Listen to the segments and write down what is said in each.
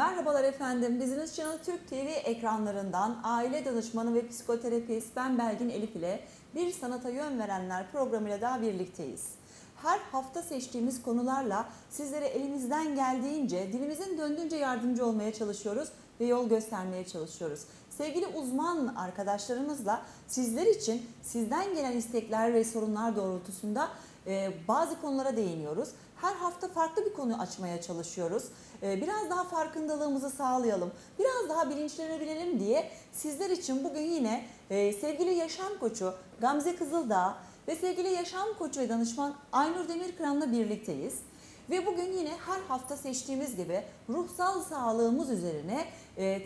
Merhabalar efendim, Business Channel Türk TV ekranlarından aile danışmanı ve psikoterapist Ben Belgin Elif ile Bir Sanata Yön Verenler programıyla daha birlikteyiz. Her hafta seçtiğimiz konularla sizlere elimizden geldiğince, dilimizin döndüğünce yardımcı olmaya çalışıyoruz ve yol göstermeye çalışıyoruz. Sevgili uzman arkadaşlarımızla sizler için sizden gelen istekler ve sorunlar doğrultusunda bazı konulara değiniyoruz. Her hafta farklı bir konu açmaya çalışıyoruz. Biraz daha farkındalığımızı sağlayalım, biraz daha bilinçlenebilelim diye sizler için bugün yine sevgili yaşam koçu Gamze Kızıldağ ve sevgili yaşam koçu ve danışman Aynur Demirkıran'la birlikteyiz. Ve bugün yine her hafta seçtiğimiz gibi ruhsal sağlığımız üzerine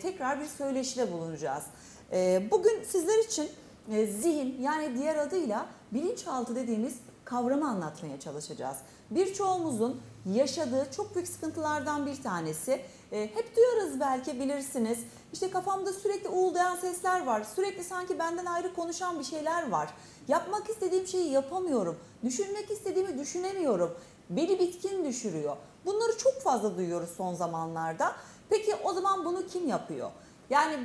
tekrar bir söyleşide bulunacağız. Bugün sizler için zihin, yani diğer adıyla bilinçaltı dediğimiz kavramı anlatmaya çalışacağız. Birçoğumuzun yaşadığı çok büyük sıkıntılardan bir tanesi. Hep duyarız, belki bilirsiniz. İşte kafamda sürekli uğuldayan sesler var. Sürekli sanki benden ayrı konuşan bir şeyler var. Yapmak istediğim şeyi yapamıyorum. Düşünmek istediğimi düşünemiyorum. Beni bitkin düşürüyor. Bunları çok fazla duyuyoruz son zamanlarda. Peki o zaman bunu kim yapıyor? Yani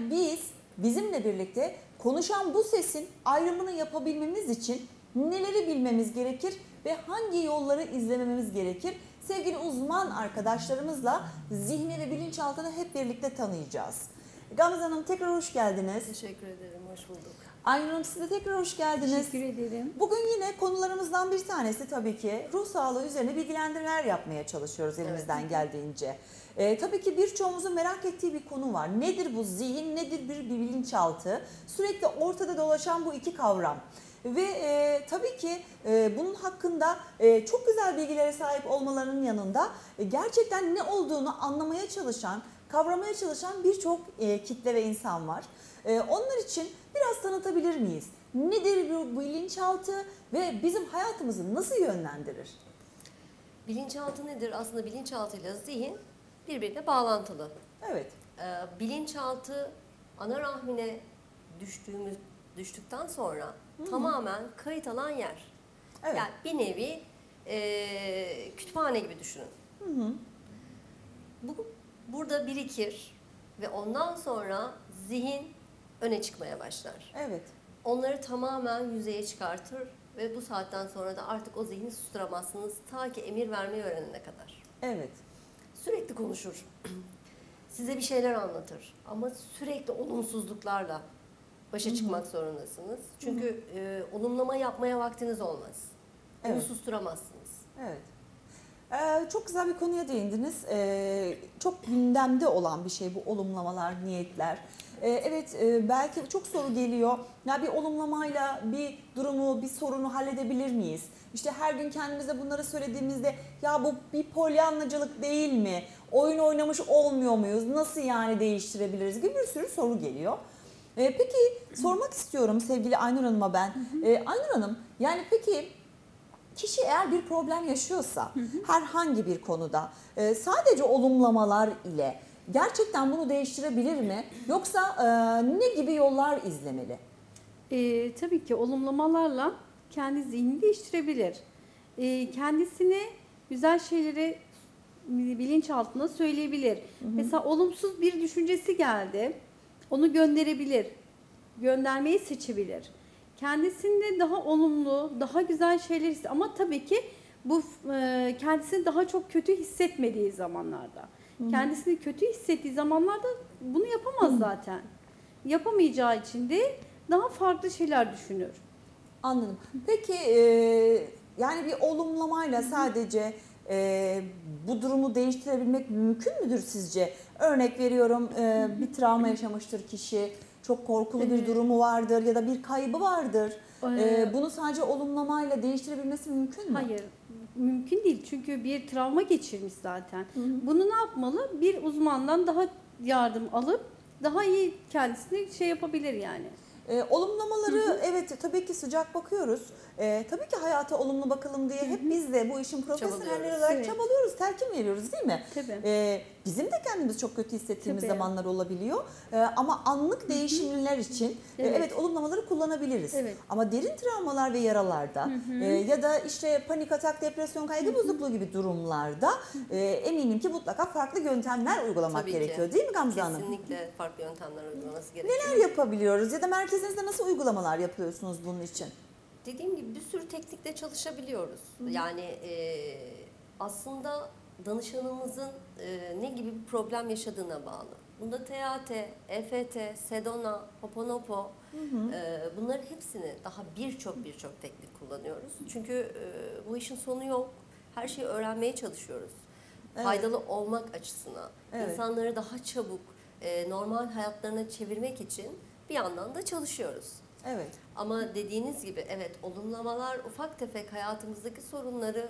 bizimle birlikte konuşan bu sesin ayrımını yapabilmemiz için neleri bilmemiz gerekir ve hangi yolları izlememiz gerekir? Sevgili uzman arkadaşlarımızla zihni ve bilinçaltını hep birlikte tanıyacağız. Gamze Hanım, tekrar hoş geldiniz. Teşekkür ederim, hoş bulduk. Aynur Hanım, siz de tekrar hoş geldiniz. Teşekkür ederim. Bugün yine konularımızdan bir tanesi tabii ki ruh sağlığı üzerine bilgilendirmeler yapmaya çalışıyoruz elimizden geldiğince. Tabii ki birçoğumuzun merak ettiği bir konu var. Nedir bu zihin, nedir bir bilinçaltı? Sürekli ortada dolaşan bu iki kavram. Ve tabii ki bunun hakkında çok güzel bilgilere sahip olmalarının yanında gerçekten ne olduğunu anlamaya çalışan, kavramaya çalışan birçok kitle ve insan var. Onlar için biraz tanıtabilir miyiz? Nedir bu bilinçaltı ve bizim hayatımızı nasıl yönlendirir? Bilinçaltı nedir? Aslında bilinçaltıyla zihin birbirine bağlantılı. Evet. Bilinçaltı ana rahmine düştükten sonra tamamen kayıt alan yer. Evet. Yani bir nevi kütüphane gibi düşünün. Hı-hı. Burada birikir ve ondan sonra zihin öne çıkmaya başlar. Evet. Onları tamamen yüzeye çıkartır ve bu saatten sonra da artık o zihni susturamazsınız ta ki emir vermeyi öğrenene kadar. Evet. Sürekli konuşur. Size bir şeyler anlatır ama sürekli olumsuzluklarla başa çıkmak zorundasınız. Çünkü olumlama yapmaya vaktiniz olmaz. Onu susturamazsınız. Evet. Çok güzel bir konuya değindiniz. Çok gündemde olan bir şey bu olumlamalar, niyetler. Evet, belki çok soru geliyor. Ya bir olumlamayla bir durumu, bir sorunu halledebilir miyiz? İşte her gün kendimize bunları söylediğimizde ya bu bir polyanlacılık değil mi? Oyun oynamış olmuyor muyuz? Nasıl yani değiştirebiliriz gibi bir sürü soru geliyor. Peki sormak istiyorum sevgili Aynur Hanım'a ben. Aynur Hanım, yani peki kişi eğer bir problem yaşıyorsa herhangi bir konuda sadece olumlamalar ile gerçekten bunu değiştirebilir mi? Yoksa ne gibi yollar izlemeli? Tabii ki olumlamalarla kendi zihnini değiştirebilir. Kendisini güzel şeyleri bilinçaltına söyleyebilir. Mesela olumsuz bir düşüncesi geldi. Onu gönderebilir, göndermeyi seçebilir. Kendisinde daha olumlu, daha güzel şeyler hissediyor. Ama tabii ki bu kendisini daha çok kötü hissetmediği zamanlarda. Kendisini kötü hissettiği zamanlarda bunu yapamaz zaten. Yapamayacağı için de daha farklı şeyler düşünür. Anladım. Peki yani bir olumlamayla sadece bu durumu değiştirebilmek mümkün müdür sizce? Örnek veriyorum, bir travma yaşamıştır kişi, çok korkulu bir durumu vardır ya da bir kaybı vardır. Bunu sadece olumlamayla değiştirebilmesi mümkün mü? Hayır, mümkün değil. Çünkü bir travma geçirmiş zaten. Bunu ne yapmalı? Bir uzmandan daha yardım alıp daha iyi kendisini şey yapabilir yani. Olumlamaları evet tabii ki sıcak bakıyoruz. Tabii ki hayata olumlu bakalım diye hep biz de bu işin profesyoneller olarak çabalıyoruz, telkin veriyoruz değil mi? Tabii. Bizim de kendimiz çok kötü hissettiğimiz tabii zamanlar olabiliyor. Ama anlık değişimler için evet olumlamaları kullanabiliriz. Evet. Ama derin travmalar ve yaralarda ya da işte panik atak, depresyon, kaygı bozukluğu gibi durumlarda eminim ki mutlaka farklı yöntemler uygulamak tabii gerekiyor. Ki. Değil mi Gamze Hanım? Kesinlikle farklı yöntemler uygulaması gerekiyor. Neler yapabiliyoruz ya da merkezinizde nasıl uygulamalar yapıyorsunuz bunun için? Dediğim gibi bir sürü teknikle çalışabiliyoruz. Yani aslında danışanımızın ne gibi bir problem yaşadığına bağlı. Bunda TAT, EFT, Sedona, Poponopo bunların hepsini daha birçok teknik kullanıyoruz. Çünkü bu işin sonu yok. Her şeyi öğrenmeye çalışıyoruz. Evet. Faydalı olmak açısına. Evet. İnsanları daha çabuk normal hayatlarına çevirmek için bir yandan da çalışıyoruz. Evet. Ama dediğiniz gibi evet olumlamalar ufak tefek hayatımızdaki sorunları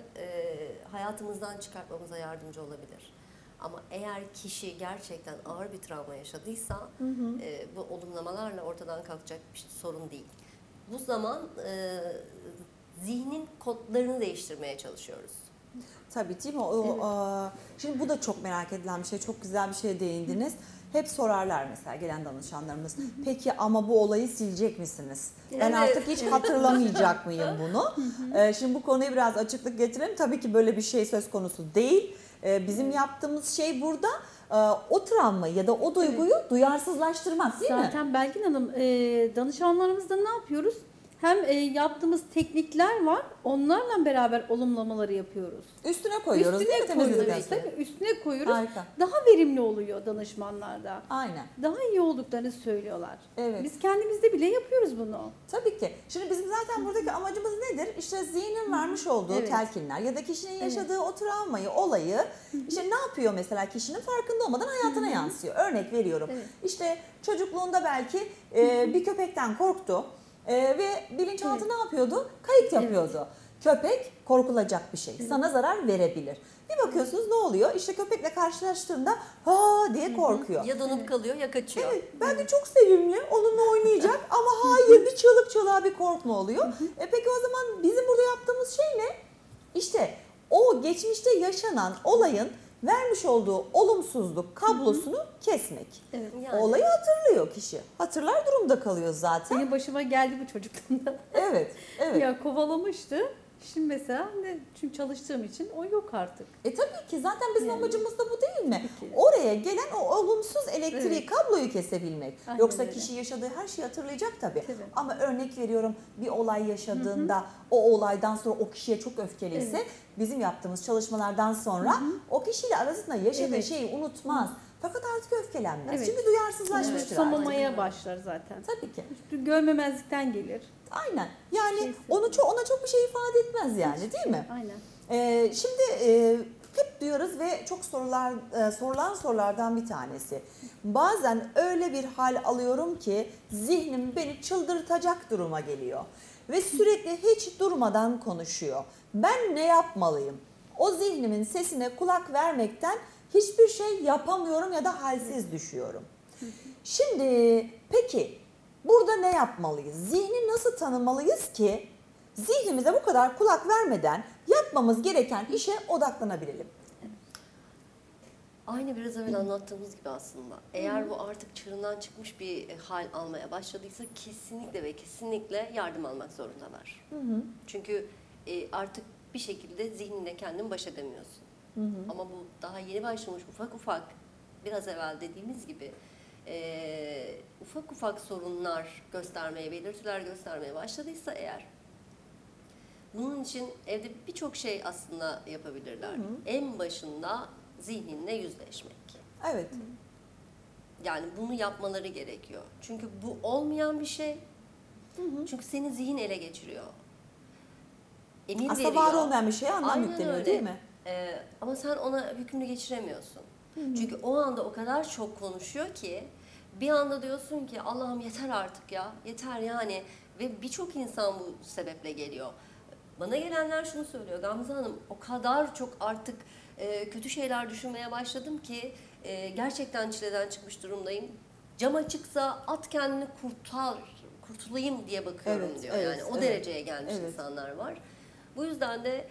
hayatımızdan çıkartmamıza yardımcı olabilir. Ama eğer kişi gerçekten ağır bir travma yaşadıysa bu olumlamalarla ortadan kalkacak bir sorun değil. Bu zaman zihnin kodlarını değiştirmeye çalışıyoruz. Tabii değil mi? Şimdi bu da çok merak edilen bir şey. Çok güzel bir şeye değindiniz. Hep sorarlar mesela gelen danışanlarımız. Peki ama bu olayı silecek misiniz? Ben artık hiç hatırlamayacak mıyım bunu? Şimdi bu konuya biraz açıklık getirelim. Tabii ki böyle bir şey söz konusu değil. Bizim yaptığımız şey burada o travmayı ya da o duyguyu duyarsızlaştırmak, değil mi? Zaten Belgin Hanım danışanlarımızda ne yapıyoruz? Hem yaptığımız teknikler var, onlarla beraber olumlamaları yapıyoruz. Üstüne koyuyoruz. Üstüne koyuyoruz. Harika. Daha verimli oluyor danışmanlarda. Aynen. Daha iyi olduklarını söylüyorlar. Evet. Biz kendimizde bile yapıyoruz bunu. Tabii ki. Şimdi bizim zaten buradaki amacımız nedir? İşte zihnin vermiş olduğu telkinler ya da kişinin yaşadığı o travmayı, olayı işte ne yapıyor mesela kişinin farkında olmadan hayatına yansıyor. Örnek veriyorum. Evet. İşte çocukluğunda belki bir köpekten korktu. Ve bilinçaltı ne yapıyordu? Kayıt yapıyordu. Köpek korkulacak bir şey. Sana zarar verebilir. Bir bakıyorsunuz ne oluyor? İşte köpekle karşılaştığında ha diye korkuyor. Ya donup kalıyor ya kaçıyor. Evet, ben de çok sevimli onunla oynayacak ama hayır bir çığlık çığlığa bir korkma oluyor. Peki o zaman bizim burada yaptığımız şey ne? İşte o geçmişte yaşanan olayın vermiş olduğu olumsuzluk kablosunu kesmek. Evet, yani. Olayı hatırlıyor kişi. Hatırlar durumda kalıyor zaten. Benim başıma geldi bu çocukluğumda. Evet, evet. Ya kovalamıştı. Şimdi mesela çünkü çalıştığım için o yok artık. Tabii ki zaten bizim amacımız da bu değil mi? Oraya gelen o olumsuz elektriği, kabloyu kesebilmek. Aynen. Yoksa kişi yaşadığı her şeyi hatırlayacak tabii. Ama örnek veriyorum bir olay yaşadığında o olaydan sonra o kişiye çok öfkeliyse bizim yaptığımız çalışmalardan sonra o kişiyle arasında yaşadığı şeyi unutmaz. Fakat artık öfkelenmez. Çünkü duyarsızlaşmıştır. Somamaya başlar zaten. Tabii ki. Görmemezlikten gelir. Aynen. Yani ona çok bir şey ifade etmez yani, değil mi? Aynen. Şimdi hep duyuyoruz ve çok sorulan sorulardan bir tanesi. Bazen öyle bir hal alıyorum ki zihnim beni çıldırtacak duruma geliyor. Ve sürekli hiç durmadan konuşuyor. Ben ne yapmalıyım? O zihnimin sesine kulak vermekten hiçbir şey yapamıyorum ya da halsiz düşüyorum. Şimdi peki burada ne yapmalıyız? Zihni nasıl tanımalıyız ki zihnimize bu kadar kulak vermeden yapmamız gereken işe odaklanabilelim? Aynı biraz evvel anlattığımız gibi aslında. Eğer bu artık çığırından çıkmış bir hal almaya başladıysa kesinlikle ve kesinlikle yardım almak zorundalar. Çünkü artık bir şekilde zihninle kendin baş edemiyorsun. Ama bu daha yeni başlamış ufak biraz evvel dediğimiz gibi ufak sorunlar göstermeye, belirtiler göstermeye başladıysa eğer bunun için evde birçok şey aslında yapabilirler. En başında zihninle yüzleşmek. Evet. Yani bunu yapmaları gerekiyor. Çünkü bu olmayan bir şey. Çünkü seni zihin ele geçiriyor. Emir aslında veriyor. Var olmayan bir şeye anlam yükleniyor, değil mi? Ama sen ona hükmünü geçiremiyorsun. Çünkü o anda o kadar çok konuşuyor ki bir anda diyorsun ki Allah'ım yeter artık ya, yeter yani. Ve birçok insan bu sebeple geliyor. Bana gelenler şunu söylüyor: Gamze Hanım, o kadar çok artık kötü şeyler düşünmeye başladım ki gerçekten çileden çıkmış durumdayım. Cam açıksa at kendini kurtulayım diye bakıyorum diyor. Yani o dereceye gelmiş insanlar var. Bu yüzden de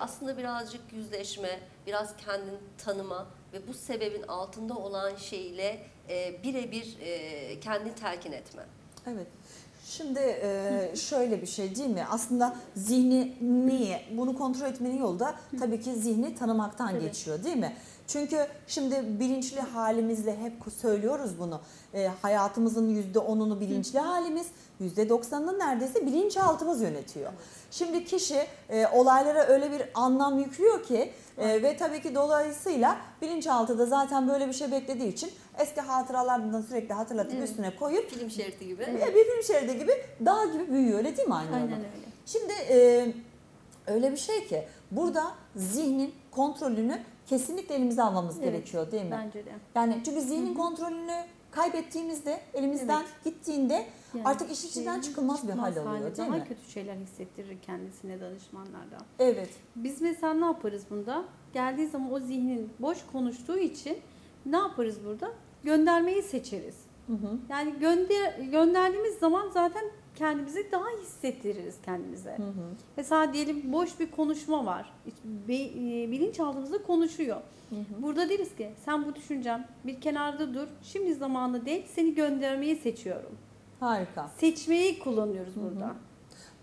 aslında birazcık yüzleşme, biraz kendini tanıma ve bu sebebin altında olan şeyle birebir kendini telkin etmen. Evet. Şimdi şöyle bir şey değil mi? Aslında zihni niye? Bunu kontrol etmenin yolu da tabii ki zihni tanımaktan evet. geçiyor değil mi? Çünkü şimdi bilinçli halimizle hep söylüyoruz bunu. Hayatımızın %10'unu bilinçli halimiz, %90'ını neredeyse bilinçaltımız yönetiyor. Şimdi kişi olaylara öyle bir anlam yüklüyor ki ve tabii ki dolayısıyla bilinçaltı da zaten böyle bir şey beklediği için eski hatıralardan sürekli hatırlatıp üstüne koyup film şeridi gibi. Bir film şeridi gibi dağ gibi büyüyor, öyle değil mi Aynur Hanım? Aynen öyle. Şimdi öyle bir şey ki burada zihnin kontrolünü kesinlikle elimize almamız gerekiyor değil mi? Bence de. Yani çünkü zihnin kontrolünü kaybettiğimizde, elimizden gittiğinde artık işin içinden çıkılmaz bir hal oluyor değil mi? Daha kötü şeyler hissettirir kendisine danışmanlardan. Evet. Biz mesela ne yaparız bunda? Geldiği zaman o zihnin boş konuştuğu için ne yaparız burada? Göndermeyi seçeriz. Hı hı. Yani gönderdiğimiz zaman zaten kendimizi daha hissettiririz kendimize. Hı hı. Mesela diyelim boş bir konuşma var. Bilinçaltımızda konuşuyor. Hı hı. Burada deriz ki sen bu düşüncem bir kenarda dur. Şimdi zamanı değil, seni göndermeyi seçiyorum. Harika. Seçmeyi kullanıyoruz burada.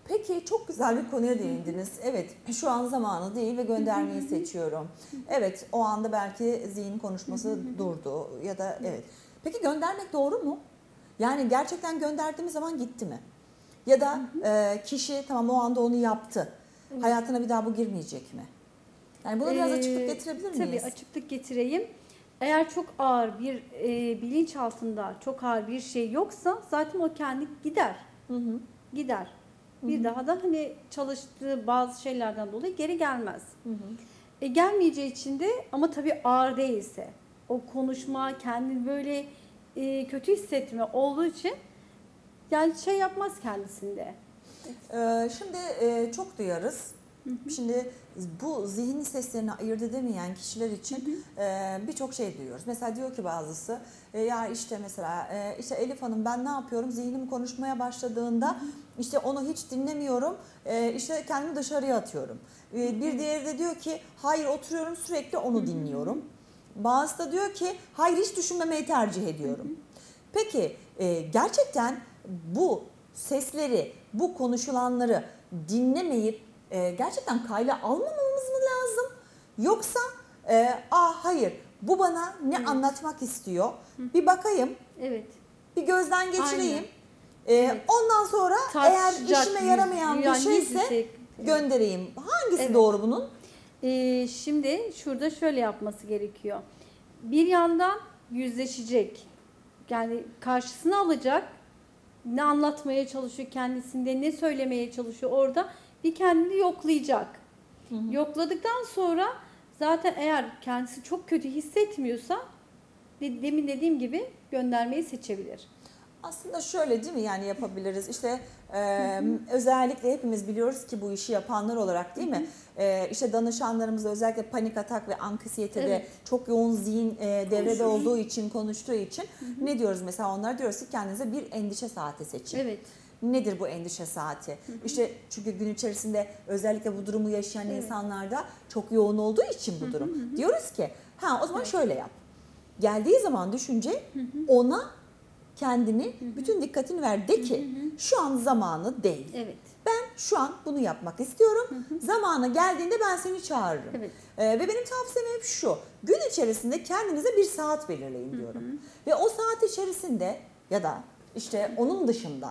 Peki çok güzel bir konuya değindiniz. Evet, şu an zamanı değil ve göndermeyi seçiyorum. Evet, o anda belki zihin konuşması durdu ya da evet. Peki göndermek doğru mu? Yani gerçekten gönderdiğimiz zaman gitti mi? Ya da kişi tamam o anda onu yaptı. Evet. Hayatına bir daha bu girmeyecek mi? Yani buna biraz açıklık getirebilir miyiz? Tabii açıklık getireyim. Eğer çok ağır bir bilinç altında çok ağır bir şey yoksa zaten o kendi gider. Hı-hı. Gider. Bir daha da hani çalıştığı bazı şeylerden dolayı geri gelmez. Hı-hı. Gelmeyeceği için de ama tabii ağır değilse o konuşma kendini böyle kötü hissetme olduğu için yani şey yapmaz kendisinde. Şimdi çok duyarız. Şimdi bu zihin seslerini ayırt edemeyen kişiler için birçok şey duyuyoruz. Mesela diyor ki bazısı ya işte mesela işte Elif Hanım ben ne yapıyorum? Zihnim konuşmaya başladığında işte onu hiç dinlemiyorum. İşte kendimi dışarıya atıyorum. Bir diğeri de diyor ki hayır oturuyorum sürekli onu dinliyorum. Bazısı da diyor ki hayır hiç düşünmemeyi tercih ediyorum. Peki gerçekten bu sesleri, bu konuşulanları dinlemeyip gerçekten kayda almamamız mı lazım? Yoksa hayır bu bana ne anlatmak istiyor? Bir bakayım, bir gözden geçireyim. Ondan sonra eğer işime yaramayan bir şeyse göndereyim. Hangisi doğru bunun? Şimdi şurada şöyle yapması gerekiyor. Bir yandan yüzleşecek. Yani karşısına alacak. Ne anlatmaya çalışıyor kendisinde, ne söylemeye çalışıyor orada. Bir kendini yoklayacak. Hı hı. Yokladıktan sonra zaten eğer kendisi çok kötü hissetmiyorsa demin dediğim gibi göndermeyi seçebilir. Aslında şöyle değil mi yani yapabiliriz işte özellikle hepimiz biliyoruz ki bu işi yapanlar olarak değil mi? İşte danışanlarımızda özellikle panik atak ve anksiyetede çok yoğun zihin devrede olduğu için konuştuğu için ne diyoruz mesela onlara diyoruz ki kendinize bir endişe saati seçin. Evet. Nedir bu endişe saati? İşte çünkü gün içerisinde özellikle bu durumu yaşayan insanlarda çok yoğun olduğu için bu durum. Diyoruz ki o zaman şöyle yap. Geldiği zaman düşünce ona kendini, bütün dikkatini ver. De ki şu an zamanı değil. Evet. Ben şu an bunu yapmak istiyorum. Zamanı geldiğinde ben seni çağırırım. Evet. Ve benim tavsiyem hep şu. Gün içerisinde kendinize bir saat belirleyin diyorum. Ve o saat içerisinde ya da işte onun dışında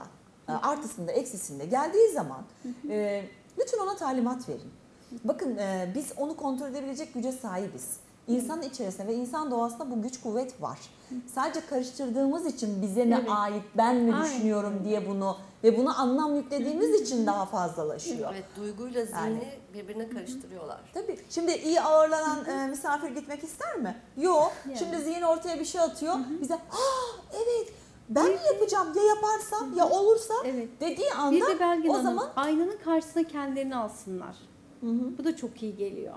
artısında, eksisinde geldiği zaman lütfen ona talimat verin. Bakın biz onu kontrol edebilecek güce sahibiz. İnsanın içerisinde ve insan doğasında bu güç kuvvet var. Sadece karıştırdığımız için bize ne ait, ben mi düşünüyorum diye bunu ve bunu anlam yüklediğimiz için daha fazlalaşıyor. Evet, duyguyla zihni birbirine karıştırıyorlar. Tabii. Şimdi iyi ağırlanan misafir gitmek ister mi? Yok. Yani. Şimdi zihin ortaya bir şey atıyor. Bize ben mi yapacağım ya yaparsam ya olursa dediği anda bir de Belgin Hanım, zaman aynanın karşısına kendilerini alsınlar. Bu da çok iyi geliyor.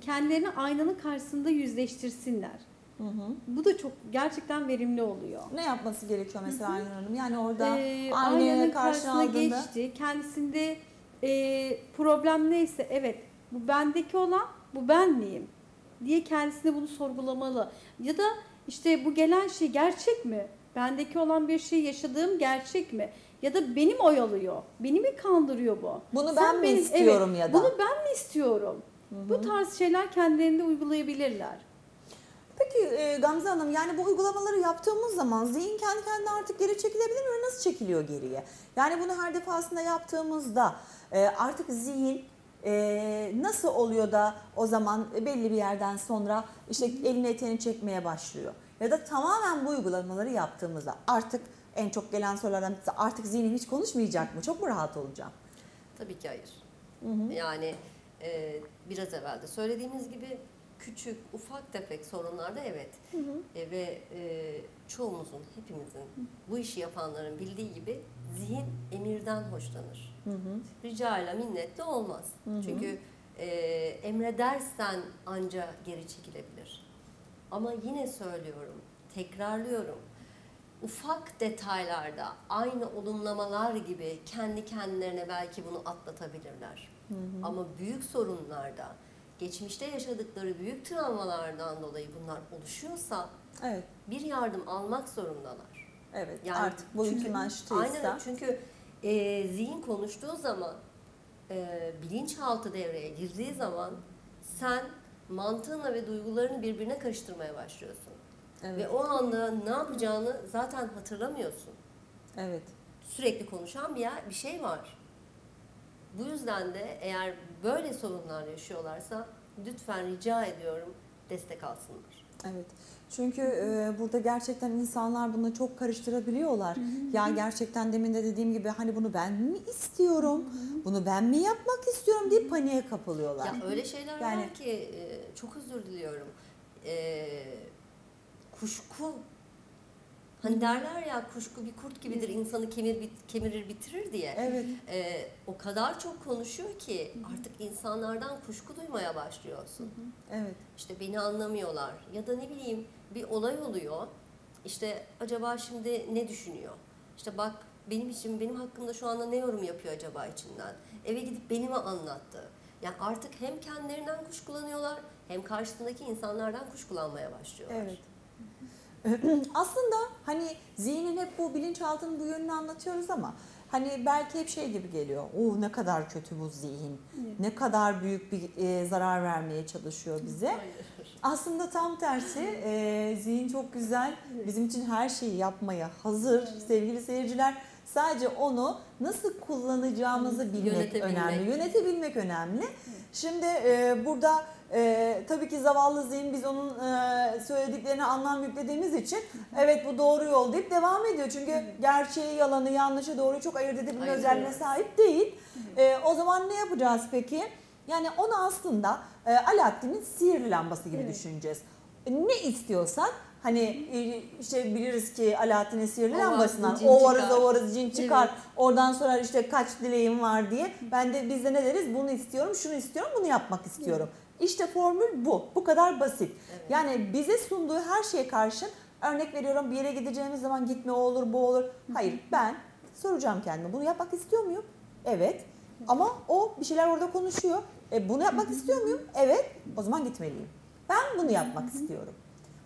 Kendilerini aynanın karşısında yüzleştirsinler. Bu da çok gerçekten verimli oluyor. Ne yapması gerekiyor mesela Aynur Hanım? Yani orada aynanın karşısına geçti. Kendisinde problem neyse bu bendeki olan bu ben miyim? diye kendisine bunu sorgulamalı. Ya da işte bu gelen şey gerçek mi? Bendeki olan bir şey, yaşadığım gerçek mi? Ya da beni mi oyalıyor? Beni mi kandırıyor bu? Bunu ben mi istiyorum, evet, ya da? Bunu ben mi istiyorum? Hı-hı. Bu tarz şeyler kendilerinde uygulayabilirler. Peki Gamze Hanım, yani bu uygulamaları yaptığımız zaman zihin kendi kendine artık geri çekilebilir mi? Nasıl çekiliyor geriye? Yani bunu her defasında yaptığımızda artık zihin nasıl oluyor da o zaman belli bir yerden sonra işte elini eteğini çekmeye başlıyor? Ya da tamamen bu uygulamaları yaptığımızda artık en çok gelen sorulardan birisi, artık zihnim hiç konuşmayacak mı? Çok mu rahat olacağım? Tabii ki hayır. Hı-hı. Yani biraz evvel de söylediğimiz gibi küçük, ufak tefek sorunlarda evet, hı hı. Ve çoğumuzun, hepimizin, bu işi yapanların bildiği gibi zihin emirden hoşlanır. Hı hı. Ricayla, minnetle olmaz. Hı hı. Çünkü emredersen anca geri çekilebilir. Ama yine söylüyorum, tekrarlıyorum. Ufak detaylarda aynı olumlamalar gibi kendi kendilerine belki bunu atlatabilirler. Hı hı. Ama büyük sorunlarda, geçmişte yaşadıkları büyük travmalardan dolayı bunlar oluşuyorsa, evet, bir yardım almak zorundalar. Evet, yani artık boyutunu aştıysa. Aynen, çünkü zihin konuştuğu zaman, bilinçaltı devreye girdiği zaman sen mantığınla ve duygularını birbirine karıştırmaya başlıyorsun. Evet. Ve o anda ne yapacağını zaten hatırlamıyorsun. Evet. Sürekli konuşan bir şey var. Bu yüzden de eğer böyle sorunlar yaşıyorlarsa lütfen rica ediyorum destek alsınlar. Evet. Çünkü burada gerçekten insanlar bunu çok karıştırabiliyorlar. Ya gerçekten demin de dediğim gibi, hani bunu ben mi istiyorum? Bunu ben mi yapmak istiyorum diye paniğe kapılıyorlar. Ya öyle şeyler yani, var ki çok özür diliyorum. Kuşku. Hani derler ya, kuşku bir kurt gibidir, insanı kemirir bitirir diye. Evet. O kadar çok konuşuyor ki artık insanlardan kuşku duymaya başlıyorsun. Evet. İşte beni anlamıyorlar, ya da ne bileyim bir olay oluyor. İşte acaba şimdi ne düşünüyor? İşte bak benim hakkımda şu anda ne yorum yapıyor acaba içinden? Eve gidip beni mi anlattı? Yani artık hem kendilerinden kuşkulanıyorlar, hem karşısındaki insanlardan kuşkulanmaya başlıyorlar. Evet. Aslında hani zihnin hep bu bilinçaltının bu yönünü anlatıyoruz ama hani belki hep şey gibi geliyor. Oh, ne kadar kötü bu zihin. Evet. Ne kadar büyük bir zarar vermeye çalışıyor bize. Hayır. Aslında tam tersi, zihin çok güzel. Evet. Bizim için her şeyi yapmaya hazır, evet, sevgili seyirciler. Sadece onu nasıl kullanacağımızı bilmek önemli. Yönetebilmek önemli. Evet. Şimdi burada tabii ki zavallı zihin, biz onun söylediklerine anlam yüklediğimiz için evet bu doğru yol deyip devam ediyor. Çünkü evet, gerçeği, yalanı, yanlışı, doğruyu çok ayırt edebilme özelliğine sahip değil. Evet. O zaman ne yapacağız peki? Yani onu aslında Alaaddin'in sihirli lambası gibi, evet, düşüneceğiz. Ne istiyorsan, hani işte biliriz ki Alaaddin'in sihirli lambasından o varız cin çıkar. Evet. Oradan sonra işte kaç dileğim var diye. Biz de ne deriz? Bunu istiyorum, şunu istiyorum, bunu yapmak istiyorum. Evet. İşte formül bu. Bu kadar basit. Evet. Yani bize sunduğu her şeye karşın, örnek veriyorum, bir yere gideceğimiz zaman gitme o olur, bu olur. Hayır, ben soracağım kendime, bunu yapmak istiyor muyum? Evet. Ama o bir şeyler orada konuşuyor. Bunu yapmak istiyor muyum? Evet. O zaman gitmeliyim. Ben bunu yapmak istiyorum.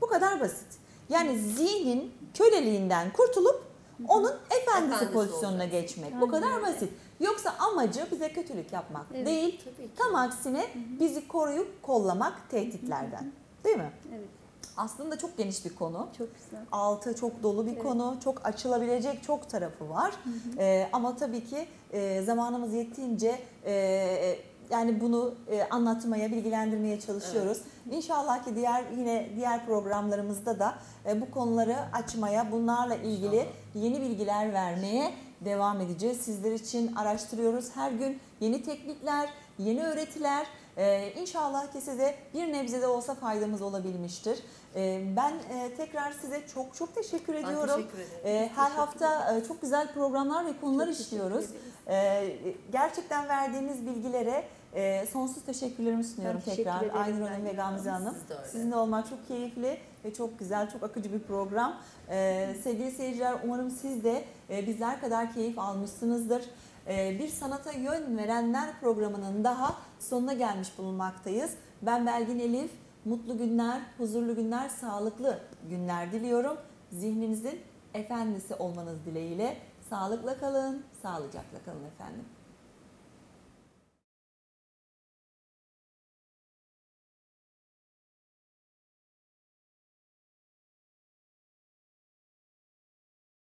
Bu kadar basit. Yani zihnin köleliğinden kurtulup onun efendisi pozisyonuna olacak, geçmek. Yani bu kadar basit. Yoksa amacı bize kötülük yapmak, evet, değil. Tam aksine bizi koruyup kollamak tehditlerden. Değil mi? Evet. Aslında çok geniş bir konu. Çok güzel. Altı çok dolu bir, evet, konu. Çok açılabilecek çok tarafı var. Ama tabii ki zamanımız yettiğince yani bunu anlatmaya, bilgilendirmeye çalışıyoruz. Evet. İnşallah ki diğer programlarımızda da bu konuları açmaya, bunlarla ilgili yeni bilgiler vermeye devam edeceğiz. Sizler için araştırıyoruz. Her gün yeni teknikler, yeni öğretiler. İnşallah ki size bir nebze de olsa faydamız olabilmiştir. Ben tekrar size çok çok teşekkür ediyorum. Teşekkür ederim. Her hafta çok güzel programlar ve konular işliyoruz. Gerçekten verdiğiniz bilgilere sonsuz teşekkürlerimi sunuyorum tekrar. Aynur Hanım ve Gamze Hanım. Sizinle olmak çok keyifli ve çok güzel, çok akıcı bir program. Sevgili seyirciler, umarım siz de bizler kadar keyif almışsınızdır. Bir Sanata Yön Verenler programının daha sonuna gelmiş bulunmaktayız. Ben Belgin Elif, mutlu günler, huzurlu günler, sağlıklı günler diliyorum. Zihninizin efendisi olmanız dileğiyle. Sağlıkla kalın, sağlıcakla kalın efendim.